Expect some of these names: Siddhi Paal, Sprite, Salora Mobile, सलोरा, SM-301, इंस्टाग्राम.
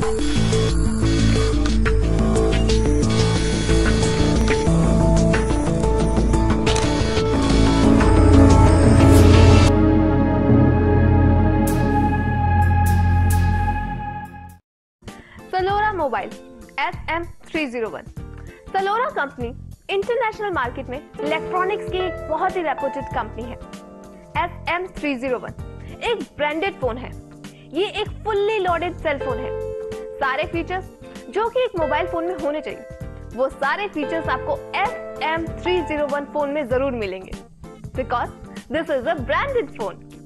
सलोरा mobile SM-301। सलोरा company international market में electronics की एक बहुत ही रेप्यूटेड कंपनी है। SM-301 एक ब्रांडेड फोन है। ये एक फुल्ली लोडेड सेल फोन है। सारे फीचर्स जो कि एक मोबाइल फोन में होने चाहिए वो सारे फीचर्स आपको SM-301 फोन में जरूर मिलेंगे, because this is a branded phone.